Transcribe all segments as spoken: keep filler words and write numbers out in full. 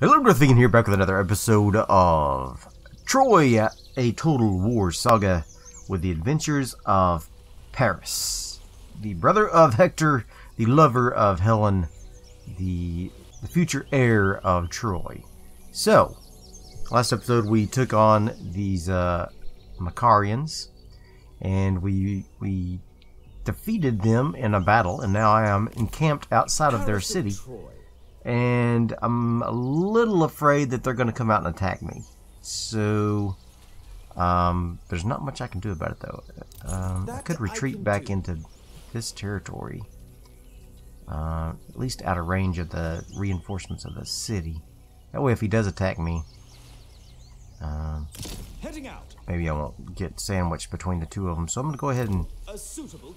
Hello, Darth Vegan here, back with another episode of Troy, a Total War Saga, with the adventures of Paris, the brother of Hector, the lover of Helen, the, the future heir of Troy. So, last episode we took on these uh, Macarians, and we we defeated them in a battle, and now I am encamped outside of their city. And I'm a little afraid that they're going to come out and attack me. So, um, there's not much I can do about it, though. Um, I could retreat back into this territory. Uh, at least out of range of the reinforcements of the city. That way, if he does attack me, uh, maybe I won't get sandwiched between the two of them. So I'm going to go ahead and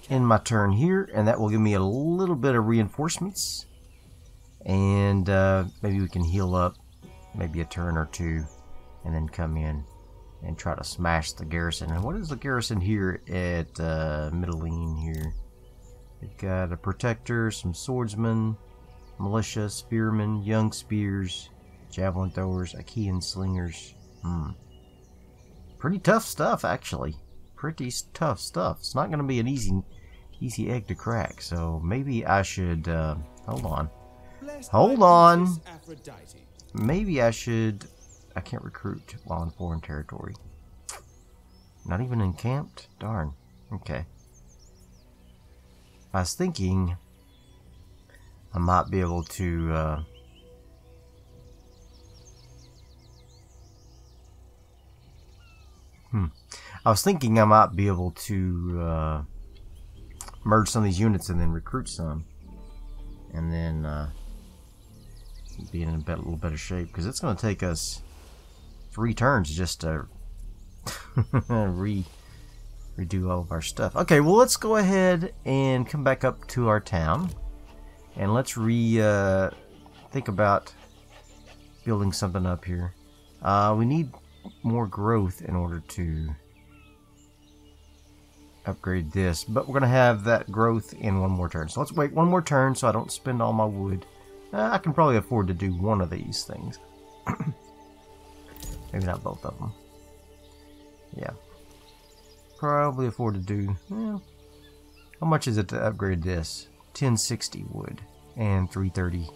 end my turn here, and that will give me a little bit of reinforcements. And uh, maybe we can heal up maybe a turn or two and then come in and try to smash the garrison. And what is the garrison here at uh, Mytilene here? They've got a protector, some swordsmen, militia, spearmen, young spears, javelin throwers, Achaean slingers. Hmm. Pretty tough stuff, actually. Pretty tough stuff. It's not going to be an easy, easy egg to crack. So maybe I should... Uh, hold on. Hold on. Maybe I should... I can't recruit while in foreign territory. Not even encamped? Darn. Okay. I was thinking I might be able to... Uh, hmm. I was thinking I might be able to uh, merge some of these units and then recruit some. And then... Uh, be in a bit, little bit of shape, because it's going to take us three turns just to re redo all of our stuff. Okay, well, let's go ahead and come back up to our town, and let's re uh, think about building something up here. Uh, we need more growth in order to upgrade this, but we're going to have that growth in one more turn. So let's wait one more turn so I don't spend all my wood. Uh, I can probably afford to do one of these things. Maybe not both of them. Yeah. Probably afford to do... Well, how much is it to upgrade this? ten sixty wood and three thirty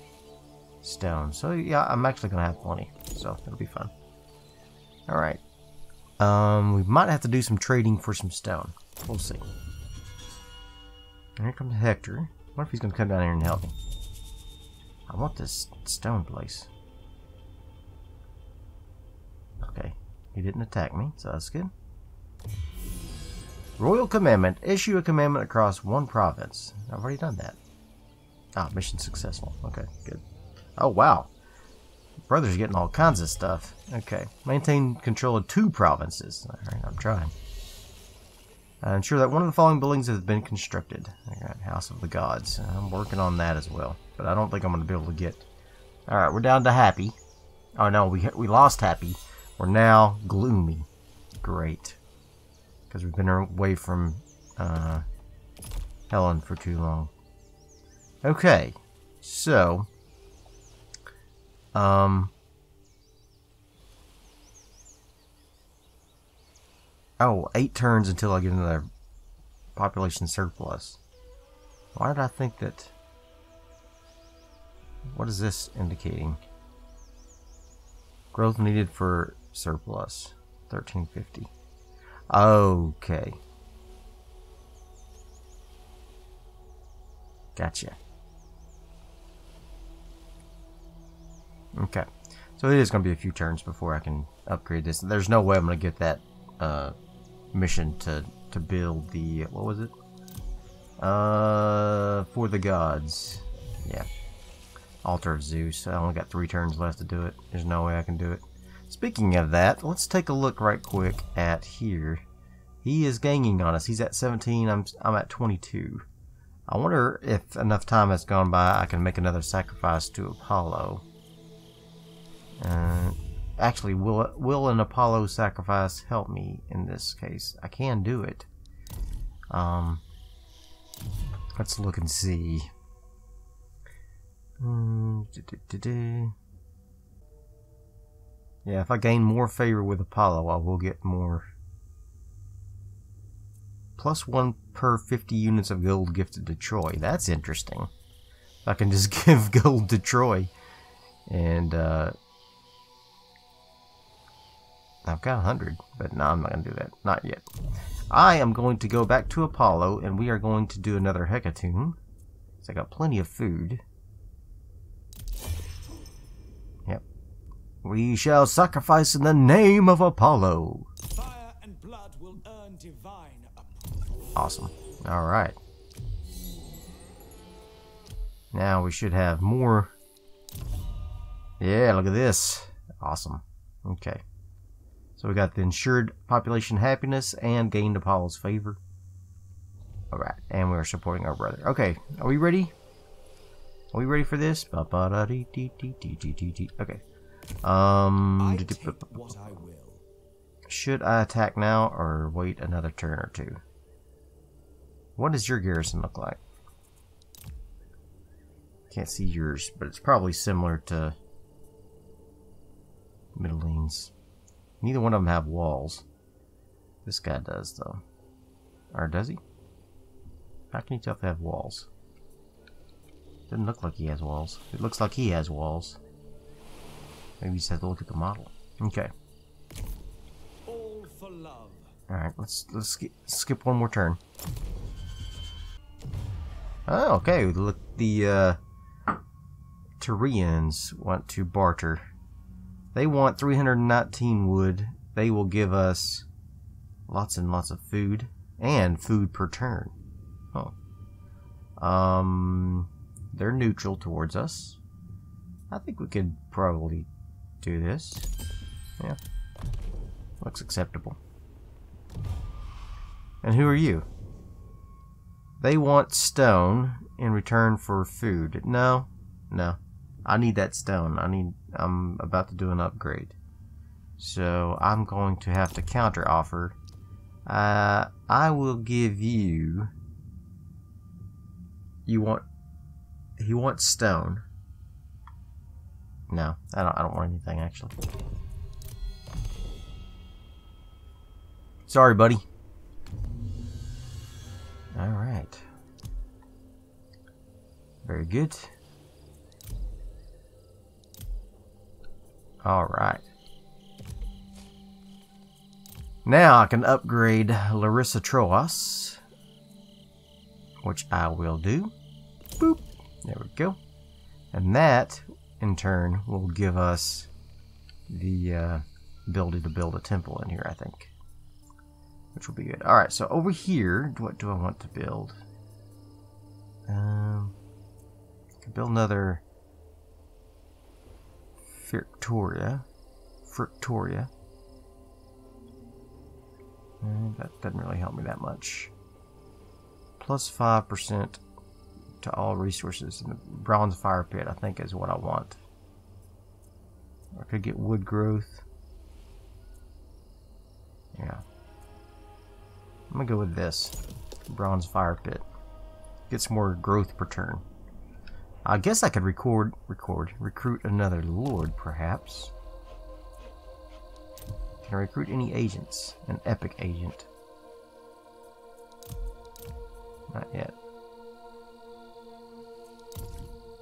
stone. So yeah, I'm actually going to have plenty. So it'll be fun. Alright. Um, we might have to do some trading for some stone. We'll see. Here comes Hector. I wonder if he's going to come down here and help me. I want this stone place. Okay. He didn't attack me, so that's good. Royal commandment. Issue a commandment across one province. I've already done that. Ah, mission successful. Okay, good. Oh, wow. Brother's getting all kinds of stuff. Okay. Maintain control of two provinces. Alright, I'm trying. Uh, ensure that one of the following buildings has been constructed. I got House of the Gods. I'm working on that as well. But I don't think I'm going to be able to get... Alright, we're down to happy. Oh no, we we lost happy. We're now gloomy. Great. Because we've been away from uh, Helen for too long. Okay. So. Um. Oh, eight turns until I get another population surplus. Why did I think that... What is this indicating? Growth needed for surplus. thirteen fifty. Okay. Gotcha. Okay. So it is going to be a few turns before I can upgrade this. There's no way I'm going to get that uh, mission to, to build the... What was it? Uh, for the gods. Yeah. Altar of Zeus. I only got three turns left to do it. There's no way I can do it. Speaking of that, let's take a look right quick at here. He is ganging on us. He's at seventeen. I'm I'm at twenty-two. I wonder if enough time has gone by I can make another sacrifice to Apollo. Uh, actually, will will an Apollo sacrifice help me in this case? I can do it. Um, let's look and see. Mm, da, da, da, da. Yeah, if I gain more favor with Apollo, I will get more. Plus one per fifty units of gold gifted to Troy. That's interesting. I can just give gold to Troy. And, uh... I've got one hundred, but no, I'm not going to do that. Not yet. I am going to go back to Apollo, and we are going to do another hecatomb. So I got plenty of food. Yep. We shall sacrifice in the name of Apollo. Fire and blood will earn divine approval. Awesome. Alright. Now we should have more. Yeah, look at this. Awesome. Okay. So we got the ensured population happiness and gained Apollo's favor. Alright, and we are supporting our brother. Okay, are we ready? Are we ready for this? Okay. Um, should I attack now or wait another turn or two? What does your garrison look like? Can't see yours, but it's probably similar to Mytilene's. Neither one of them have walls. This guy does, though. Or does he? How can you tell if they have walls? Doesn't look like he has walls. It looks like he has walls. Maybe you just have to look at the model. Okay. All for love. All right, let's let's sk skip one more turn. Oh, okay. Look, the uh, Tyrians want to barter. They want three hundred nineteen wood. They will give us lots and lots of food. And food per turn. Huh. Um, they're neutral towards us. I think we could probably do this. Yeah. Looks acceptable. And who are you? They want stone in return for food. No. No. I need that stone. I need... I'm about to do an upgrade, so I'm going to have to counter offer. Uh, I will give you. You want? He wants stone. No, I don't. I don't want anything actually. Sorry, buddy. All right. Very good. Alright. Now I can upgrade Larissa Troas, which I will do. Boop. There we go. And that, in turn, will give us the uh, ability to build a temple in here, I think. Which will be good. Alright, so over here, what do I want to build? Um, I can build another... Fructoria. Fructoria. Mm, that doesn't really help me that much. Plus five percent to all resources. And the Bronze Fire Pit, I think, is what I want. I could get wood growth. Yeah. I'm going to go with this. Bronze Fire Pit. Gets more growth per turn. I guess I could record, record, recruit another lord, perhaps. Can I recruit any agents? An epic agent. Not yet.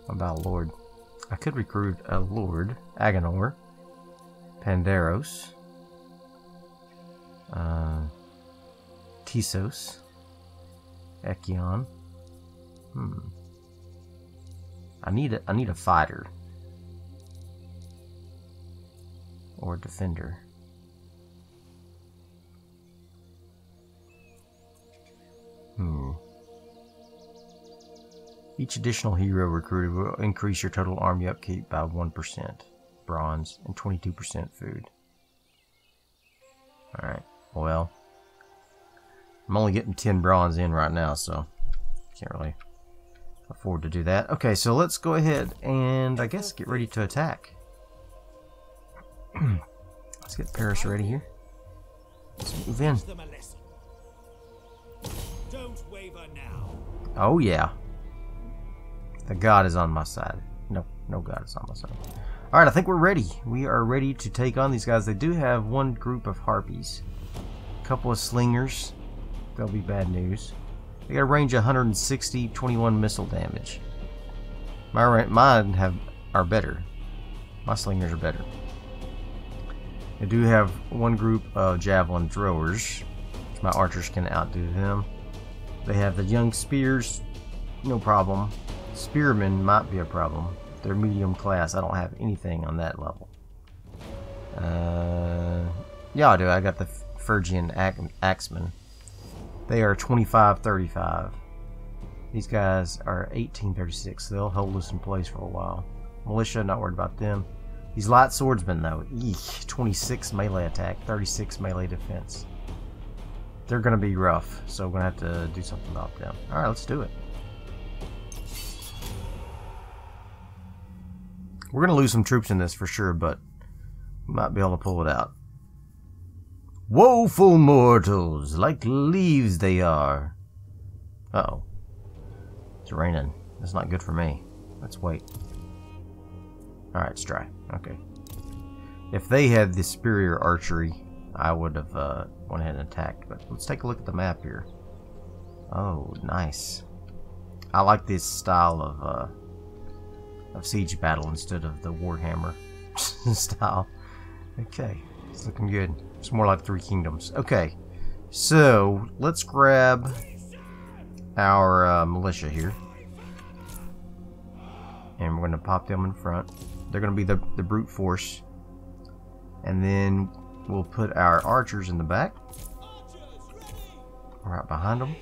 What about a lord? I could recruit a lord. Agenor. Panderos. Uh, Kisos. Echion. Hmm. I need a, I need a fighter. Or a defender. Hmm. Each additional hero recruited will increase your total army upkeep by one percent bronze and twenty-two percent food. Alright, well. I'm only getting ten bronze in right now, so can't really... afford to do that. Okay, so let's go ahead and I guess get ready to attack. Let's get Paris ready here. Let's move in. Don't waver now. Oh yeah. The god is on my side. No, no god is on my side. Alright, I think we're ready. We are ready to take on these guys. They do have one group of harpies. A couple of slingers. That'll be bad news. They got a range of one hundred sixty, twenty-one missile damage. My, mine have, are better. My slingers are better. I do have one group of javelin throwers. My archers can outdo them. They have the young spears. No problem. Spearmen might be a problem. They're medium class. I don't have anything on that level. Uh, yeah, I do. I got the Phrygian Axemen. They are twenty-five thirty-five. These guys are eighteen thirty-six. They'll hold us in place for a while. Militia, not worried about them. These light swordsmen, though. Eek, twenty-six melee attack, thirty-six melee defense. They're going to be rough, so we're going to have to do something about them. Alright, let's do it. We're going to lose some troops in this for sure, but we might be able to pull it out. Woeful mortals, like leaves they are. Uh-oh. It's raining. That's not good for me. Let's wait. Alright, let's try. Okay. If they had the superior archery, I would have uh, went ahead and attacked. But let's take a look at the map here. Oh, nice. I like this style of... Uh, of siege battle instead of the Warhammer style. Okay, it's looking good. It's more like Three Kingdoms. Okay, so let's grab our uh, militia here. And we're going to pop them in front. They're going to be the, the brute force. And then we'll put our archers in the back. Right behind them.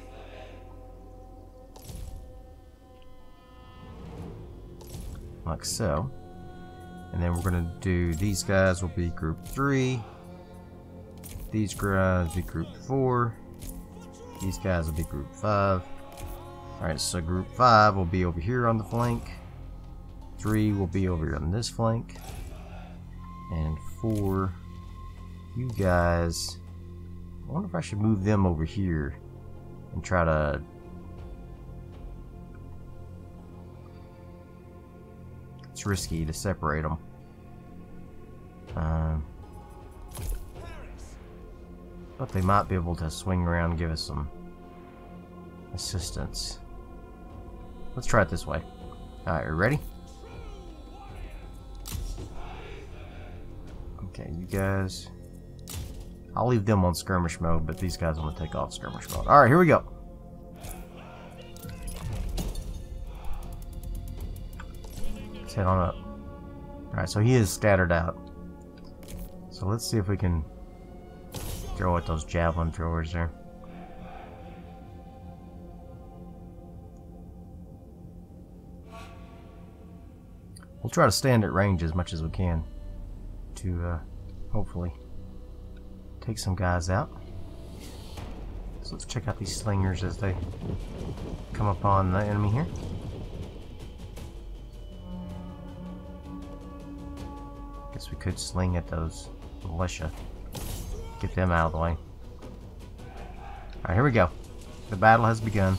Like so. And then we're going to do these guys will be group three. These guys will be group four. These guys will be group five. Alright, so group five will be over here on the flank. Three will be over here on this flank. And four, you guys. I wonder if I should move them over here and try to. It's risky to separate them. Um, but they might be able to swing around and give us some assistance. Let's try it this way. Alright, you ready? Okay, you guys. I'll leave them on skirmish mode, but these guys want to take off skirmish mode. Alright, here we go. Head on up. Alright, so he is scattered out. So let's see if we can throw at those javelin throwers there. We'll try to stand at range as much as we can to uh, hopefully take some guys out. So let's check out these slingers as they come upon the enemy here. We could sling at those militia. Get them out of the way. Alright, here we go. The battle has begun.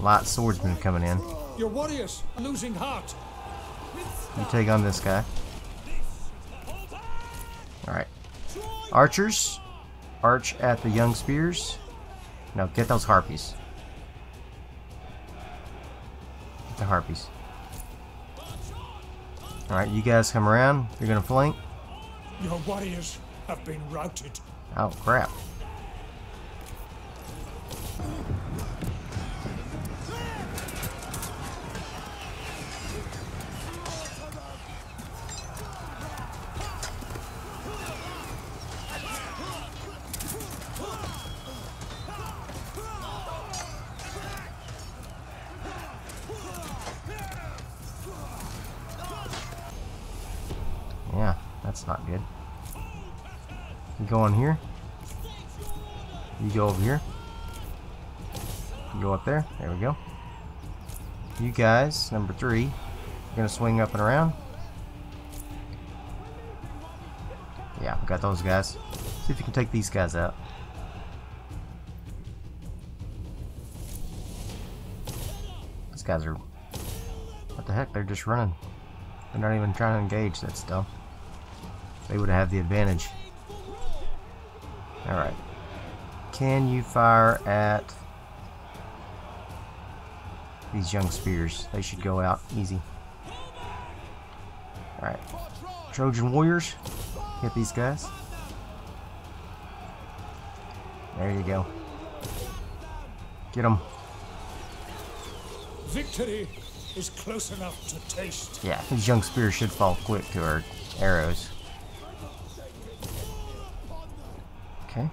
Light swordsmen coming in. Your warriors are losing heart. You take on this guy. Alright. Archers. Arch at the young spears. Now get those harpies. Get the harpies. Alright, you guys come around. You're gonna flank. Your warriors have been routed. Oh crap. That's not good. You go on here. You go over here. You go up there. There we go. You guys, number three, you're gonna swing up and around. Yeah, we got those guys. See if you can take these guys out. These guys are... What the heck? They're just running. They're not even trying to engage. That's dumb. They would have the advantage. Alright. Can you fire at these young spears? They should go out easy. Alright. Trojan warriors. Hit these guys. There you go. Get them. Victory is close enough to taste. Yeah, these young spears should fall quick to our arrows. Okay.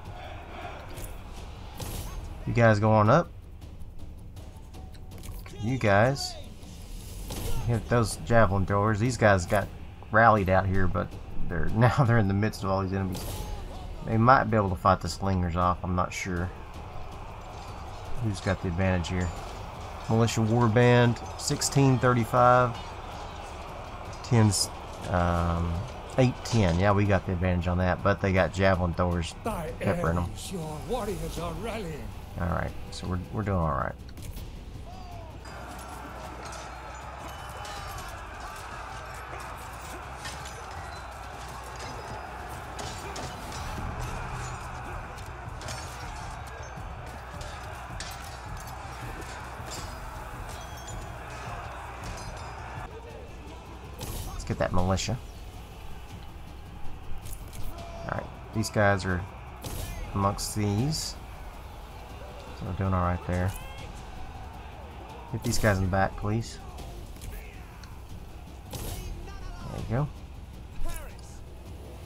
You guys go on up. You guys hit those javelin throwers. These guys got rallied out here, but they're now they're in the midst of all these enemies. They might be able to fight the slingers off. I'm not sure who's got the advantage here. Militia warband, sixteen thirty-five, tens, um, eight ten. Yeah, we got the advantage on that, but they got javelin throwers peppering them. Your warriors are rallying. All right, so we're we're doing all right. Get that militia. Alright, these guys are amongst these. So we're doing alright there. Hit these guys in the back, please. There you go.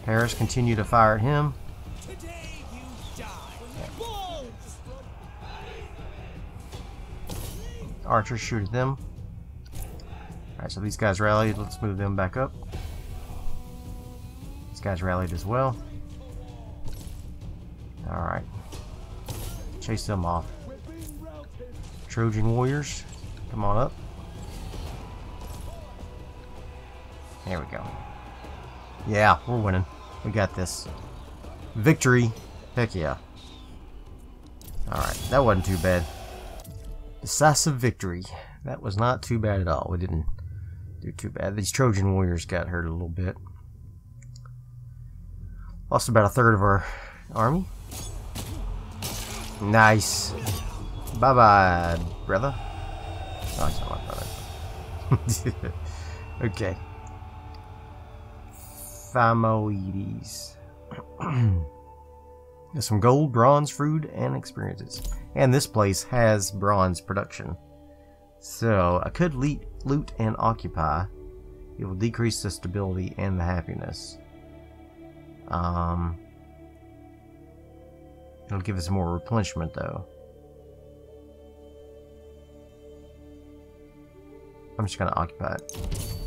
Paris, continue to fire at him. Yeah. Archers, shoot at them. Alright, so these guys rallied. Let's move them back up. These guys rallied as well. Alright. Chase them off. Trojan warriors, come on up. There we go. Yeah, we're winning. We got this. Victory. Heck yeah. Alright, that wasn't too bad. Decisive victory. That was not too bad at all. We didn't do too bad. These Trojan warriors got hurt a little bit. Lost about a third of our army. Nice. Bye bye, brother. Oh, it's not my brother. Okay. Thaimoides. There's some gold, bronze, food, and experiences. And this place has bronze production. So, I could le loot and occupy. It will decrease the stability and the happiness. Um, it'll give us more replenishment, though. I'm just going to occupy it.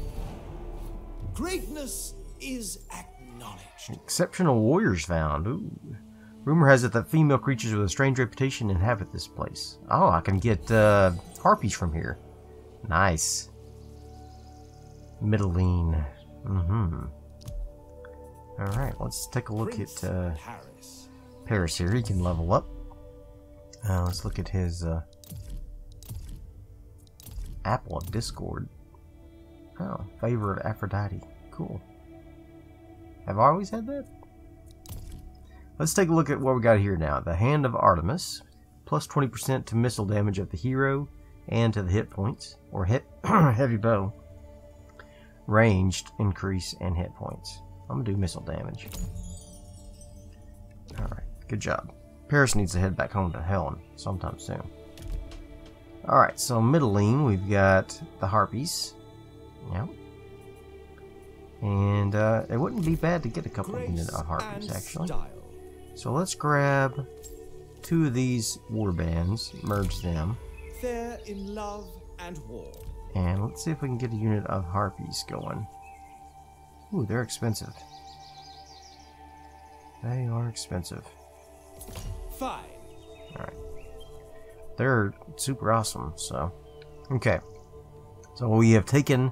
Greatness is acknowledged. Exceptional warriors found. Ooh. Rumor has it that female creatures with a strange reputation inhabit this place. Oh, I can get uh, harpies from here. Nice. Mytilene. Mm-hmm. Alright, let's take a look Prince at uh, Paris. Paris here. He can level up. Uh, let's look at his uh, Apple of Discord. Oh, favor of Aphrodite. Cool. Have I always had that? Let's take a look at what we got here now. The Hand of Artemis, plus twenty percent to missile damage of the hero and to the hit points, or hit heavy bow, ranged increase and hit points. I'm gonna do missile damage. All right, good job. Paris needs to head back home to Helen sometime soon. All right, so Mytilene, we've got the harpies. Yep. And uh, it wouldn't be bad to get a couple of units of harpies actually. So let's grab two of these war bands, merge them. Fair in love and war. And let's see if we can get a unit of harpies going. Ooh, they're expensive. They are expensive. Fine. Alright. They're super awesome, so. Okay. So we have taken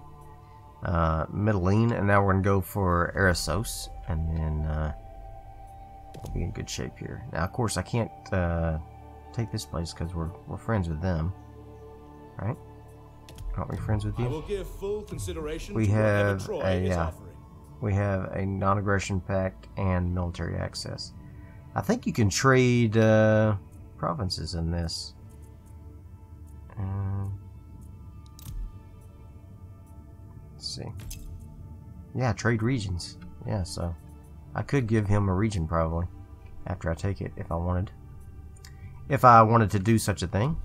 uh, Mytilene, and now we're going to go for Eresos, and then... Uh, be in good shape here. Now, of course, I can't uh, take this place because we're we're friends with them, right? Aren't we friends with you? I will give full consideration we to have Troy a is uh, we have a non-aggression pact and military access. I think you can trade uh, provinces in this. Um, let's see. Yeah, trade regions. Yeah, so I could give him a region probably after I take it if I wanted. If I wanted to do such a thing.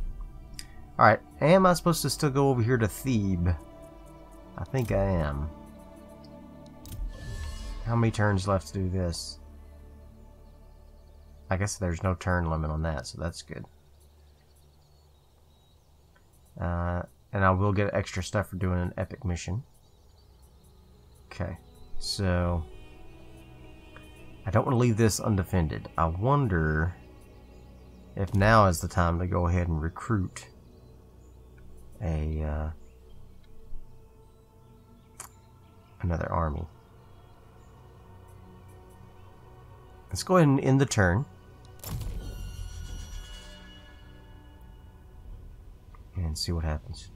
Alright, am I supposed to still go over here to Thebe? I think I am. How many turns left to do this? I guess there's no turn limit on that, so that's good. Uh, and I will get extra stuff for doing an epic mission. Okay, so I don't want to leave this undefended. I wonder if now is the time to go ahead and recruit a uh, another army. Let's go ahead and end the turn and see what happens.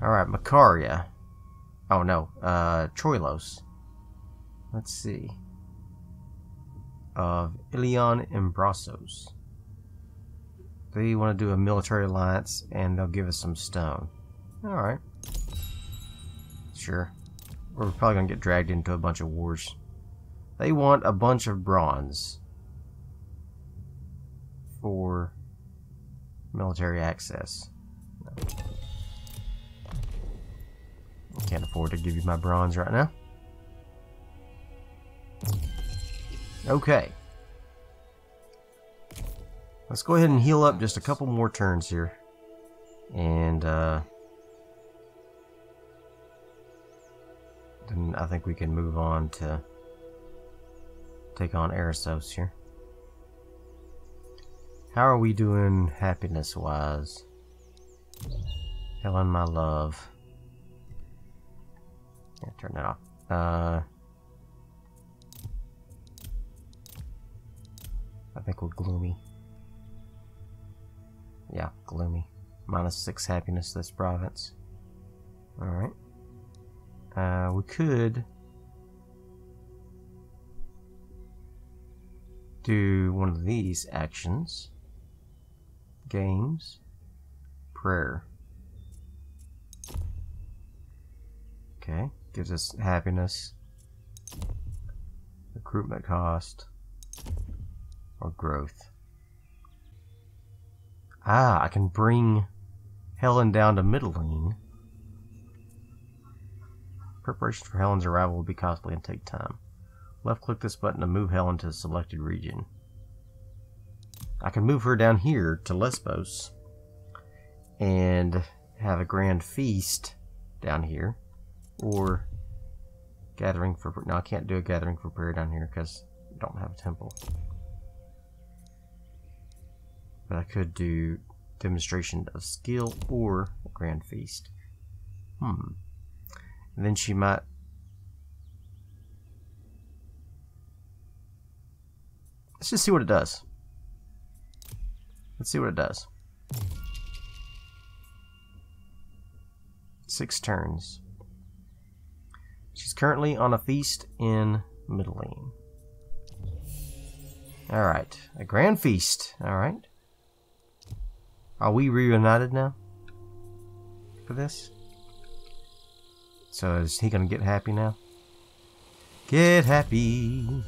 All right, Macaria. Oh no, uh, Troilos. Let's see. Of Ilion and Brasos. They want to do a military alliance and they'll give us some stone. Alright. Sure. We're probably going to get dragged into a bunch of wars. They want a bunch of bronze for military access. No. Can't afford to give you my bronze right now. Okay. Let's go ahead and heal up just a couple more turns here. And uh, then I think we can move on to take on Eresos here. How are we doing happiness-wise? Helen, my love. Yeah, turn that off. Uh, I think we're gloomy. Yeah, gloomy. Minus six happiness this province. Alright. Uh, we could do one of these actions. Games. Prayer. Okay. Gives us happiness. Recruitment cost. Or growth. Ah, I can bring Helen down to Mytilene. Preparation for Helen's arrival will be costly and take time. Left click this button to move Helen to a selected region. I can move her down here to Lesbos and have a grand feast down here. Or gathering for... No, I can't do a gathering for prayer down here because I don't have a temple. But I could do demonstration of skill or a grand feast. Hmm. And then she might... Let's just see what it does. Let's see what it does. Six turns. She's currently on a feast in Mytilene. Alright. A grand feast. Alright. Are we reunited now for this? So is he gonna get happy now? Get happy!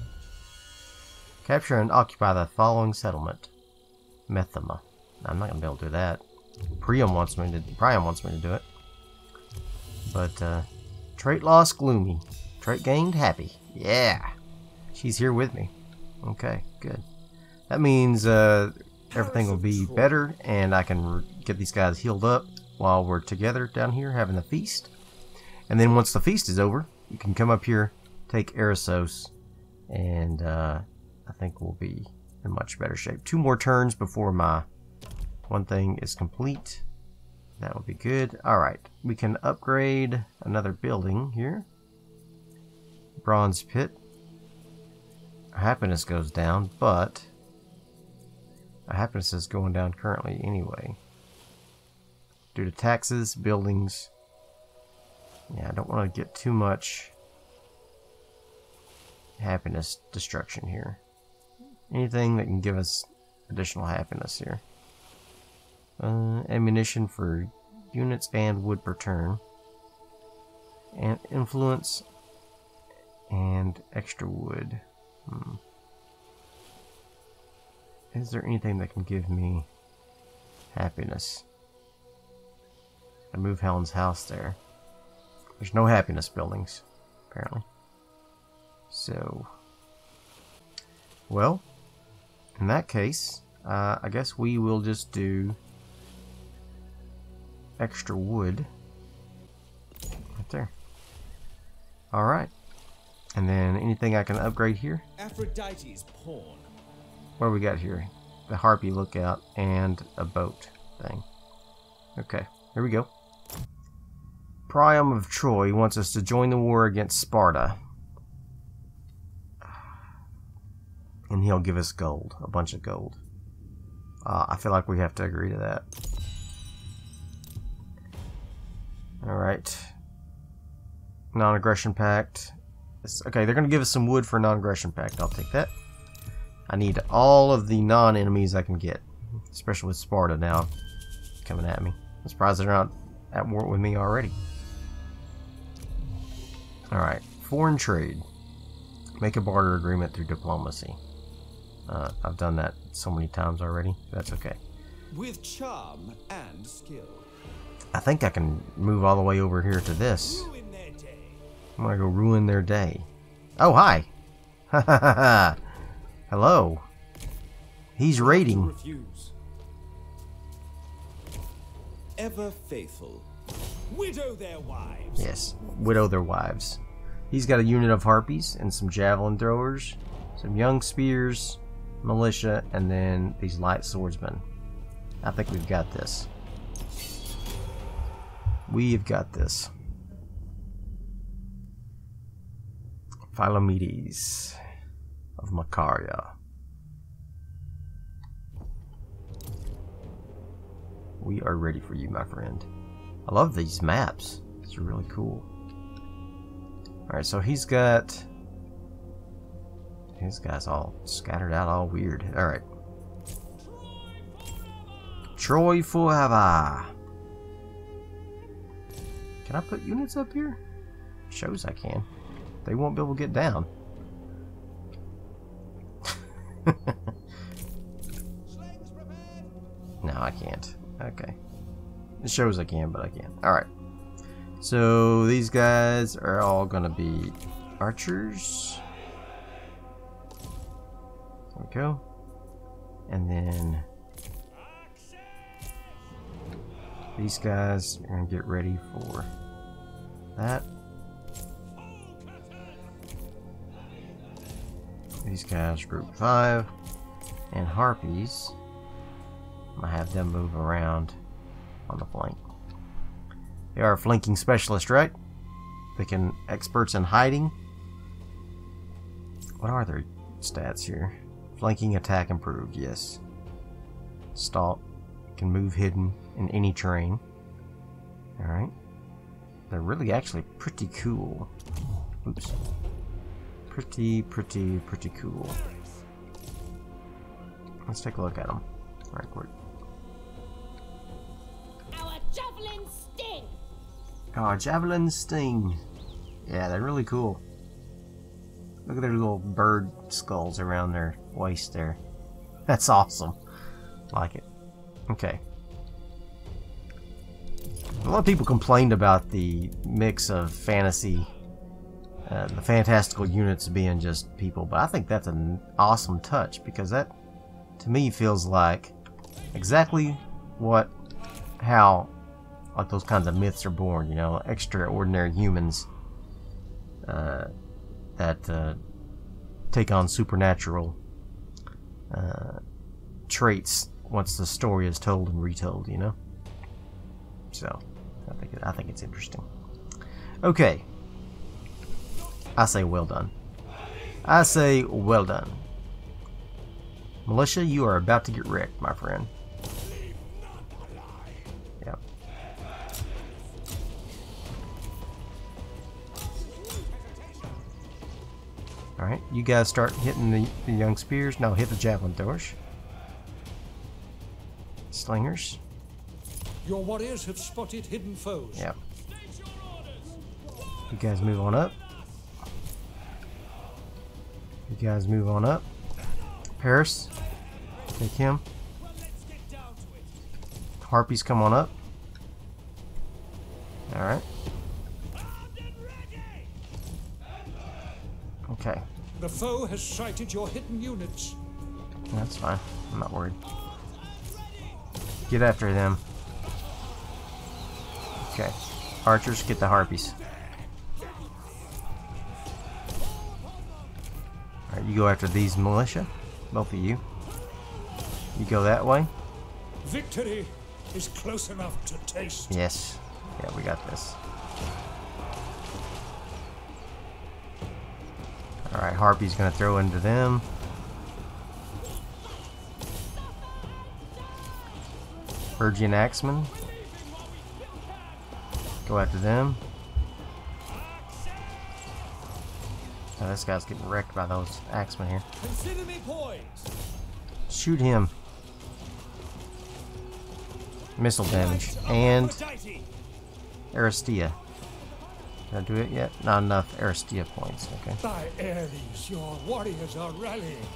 Capture and occupy the following settlement. Methema. I'm not gonna be able to do that. Priam wants me to Priam wants me to do it. But uh trait loss gloomy. Trait gained happy. Yeah. She's here with me. Okay, good. That means uh everything will be better, and I can get these guys healed up while we're together down here having the feast. And then once the feast is over, you can come up here, take Eresos, and uh, I think we'll be in much better shape. Two more turns before my one thing is complete. That would be good. Alright, we can upgrade another building here. Bronze Pit. our happiness goes down, but our happiness is going down currently anyway. Due to taxes, buildings. Yeah, I don't want to get too much happiness destruction here. Anything that can give us additional happiness here. Uh, ammunition for units and wood per turn. And influence and extra wood. Hmm. Is there anything that can give me happiness? I move Helen's house there. There's no happiness buildings, apparently. So, well, in that case, uh, I guess we will just do extra wood right there. All right, and then anything I can upgrade here? Aphrodite's pawn. What do we got here? The harpy lookout and a boat thing. Okay, here we go. Priam of Troy wants us to join the war against Sparta. And he'll give us gold. A bunch of gold. Uh, I feel like we have to agree to that. Alright. Non-aggression pact. It's, okay, they're going to give us some wood for non-aggression pact. I'll take that. I need all of the non-enemies I can get. Especially with Sparta now coming at me. I'm surprised they're not at war with me already. Alright. Foreign trade. Make a barter agreement through diplomacy. Uh, I've done that so many times already. That's okay. With charm and skill. I think I can move all the way over here to this. I'm gonna go ruin their day. Oh, hi! Ha ha ha ha! Hello. He's raiding. Ever faithful. Widow their wives. Yes, widow their wives. He's got a unit of harpies and some javelin throwers, some young spears, militia, and then these light swordsmen. I think we've got this. We've got this. Philomedes of Macaria. We are ready for you, my friend. I love these maps. These are really cool. Alright, so he's got... his guys all scattered out, all weird. Alright. Troy forever! Can I put units up here? Shows I can. They won't be able to get down. No, I can't. Okay. It shows I can, but I can't. Alright. So these guys are all gonna be archers. There we go. And then these guys are gonna get ready for that. These guys, group five, and harpies. I'm gonna have them move around on the flank. They are a flanking specialist, right? They can experts in hiding. What are their stats here? Flanking attack improved, yes. Stalk, can move hidden in any terrain. Alright. They're really actually pretty cool. Oops. Pretty, pretty, pretty cool. Let's take a look at them. Alright, quick. Oh, javelin sting. Yeah, they're really cool. Look at their little bird skulls around their waist there. That's awesome. Like it. Okay. A lot of people complained about the mix of fantasy, uh, the fantastical units being just people, but I think that's an awesome touch because that, to me, feels like exactly what, how like those kinds of myths are born, you know, extraordinary humans uh, that uh, take on supernatural uh, traits once the story is told and retold, you know. So, I think it, I think it's interesting. Okay, I say well done. I say well done. Militia, you are about to get wrecked, my friend. Yep. Alright, you guys start hitting the, the young spears. No, hit the javelin throwers. Slingers. Your warriors have spotted hidden foes. Yep. You guys move on up. You guys move on up. Paris, take him. Harpies, come on up. Alright. Okay. The foe has sighted your hidden units. That's fine. I'm not worried. Get after them. Okay. Archers, get the harpies. Alright, you go after these militia. Both of you. You go that way. Victory is close enough to taste. Yes. Yeah, we got this. Alright, Harpy's gonna throw into them. Phrygian Axemen. Go after them. Oh, this guy's getting wrecked by those axemen here. Consider me poised. Shoot him. Missile damage. And Aristea. Did I do it yet? Not enough Aristea points. Okay. By Ares, your warriors are rallying.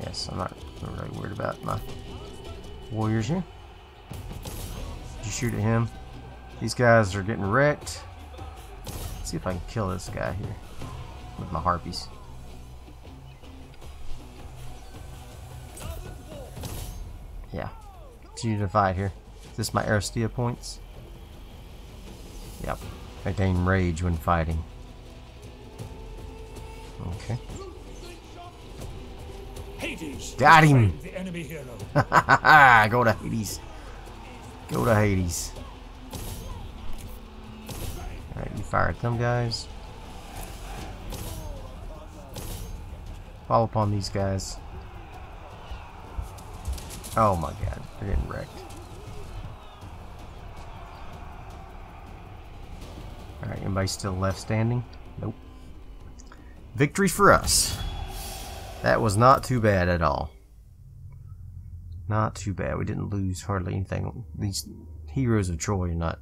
Yes, I'm not really worried about my warriors here. Did you shoot at him? These guys are getting wrecked. Let's see if I can kill this guy here with my harpies. Yeah. It's unified here. Is this my Aristea points? Yep. I gain rage when fighting. Okay. Hades. Got him! The enemy hero. Go to Hades. Go to Hades. Alright, you fire at them guys. Fall upon these guys. Oh my god, they're getting wrecked. Alright, anybody still left standing? Nope. Victory for us. That was not too bad at all. Not too bad. We didn't lose hardly anything. These heroes of Troy are not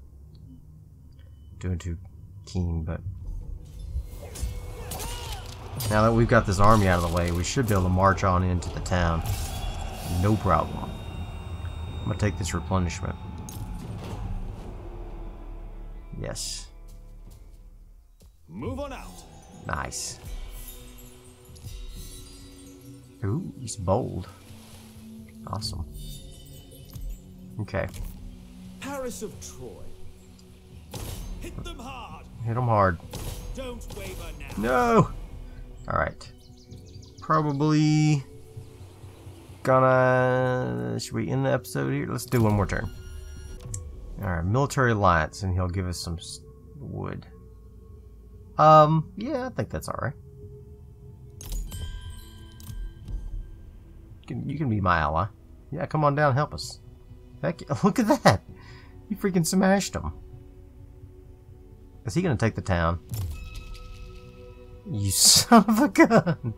doing too keen, but now that we've got this army out of the way, we should be able to march on into the town. No problem. I'm going to take this replenishment. Yes. Move on out. Nice. Ooh, he's bold. Awesome. Okay. Paris of Troy. Hit them hard. Hit them hard. Don't waver now. No! Alright. Probably gonna... Should we end the episode here? Let's do one more turn. Alright, military alliance, and he'll give us some wood. Um, yeah, I think that's alright. You can be my ally. Yeah, come on down and help us. Heck, look at that! You freaking smashed him. Is he gonna take the town? You son of a gun!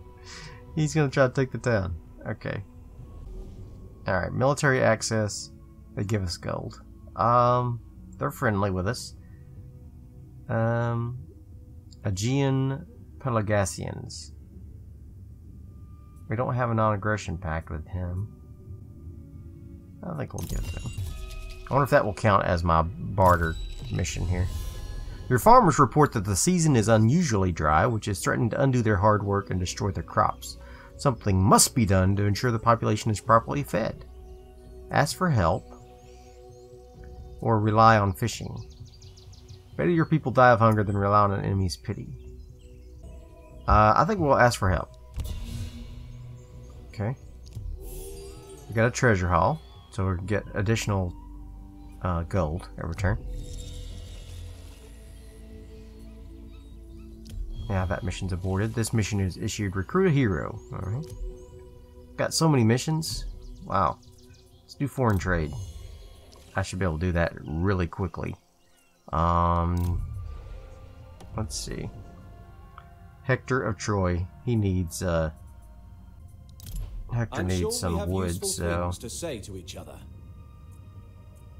He's gonna try to take the town. Okay. Alright, military access. They give us gold. Um, they're friendly with us. Um, Achaean Pelagasians. We don't have a non-aggression pact with him. I think we'll give it to him. I wonder if that will count as my barter mission here. Your farmers report that the season is unusually dry, which is threatening to undo their hard work and destroy their crops. Something must be done to ensure the population is properly fed. Ask for help or rely on fishing. Better your people die of hunger than rely on an enemy's pity. Uh, I think we'll ask for help. Okay. We got a treasure haul, so we get additional uh, gold every turn. Now that mission's aborted. This mission is issued recruit a hero. Alright. Got so many missions. Wow. Let's do foreign trade. I should be able to do that really quickly. Um, let's see. Hector of Troy. He needs, uh... Hector needs some wood, so...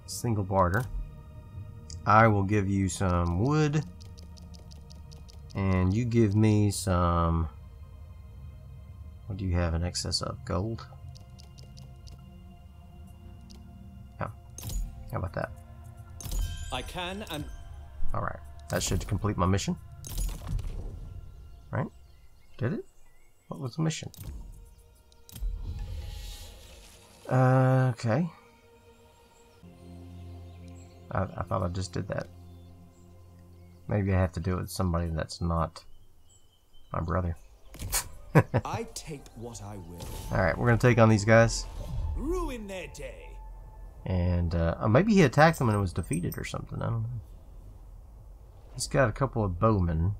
Single barter. I will give you some wood. And you give me some... What do you have in excess of? Gold? Yeah. How about that? I can and... Alright. That should complete my mission. Right? Did it? What was the mission? Uh, okay. I, I thought I just did that. Maybe I have to do it with somebody that's not my brother. I take what I will. Alright, we're gonna take on these guys. Ruin their day. And uh, maybe he attacked them and it was defeated or something. I don't know. He's got a couple of bowmen,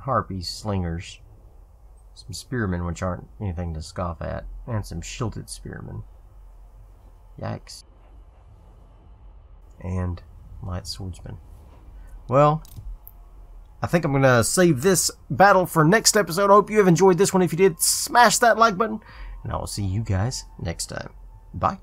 harpies, slingers, some spearmen, which aren't anything to scoff at, and some shielded spearmen. Yikes. And light swordsmen. Well, I think I'm going to save this battle for next episode. I hope you have enjoyed this one. If you did, smash that like button, and I will see you guys next time. Bye.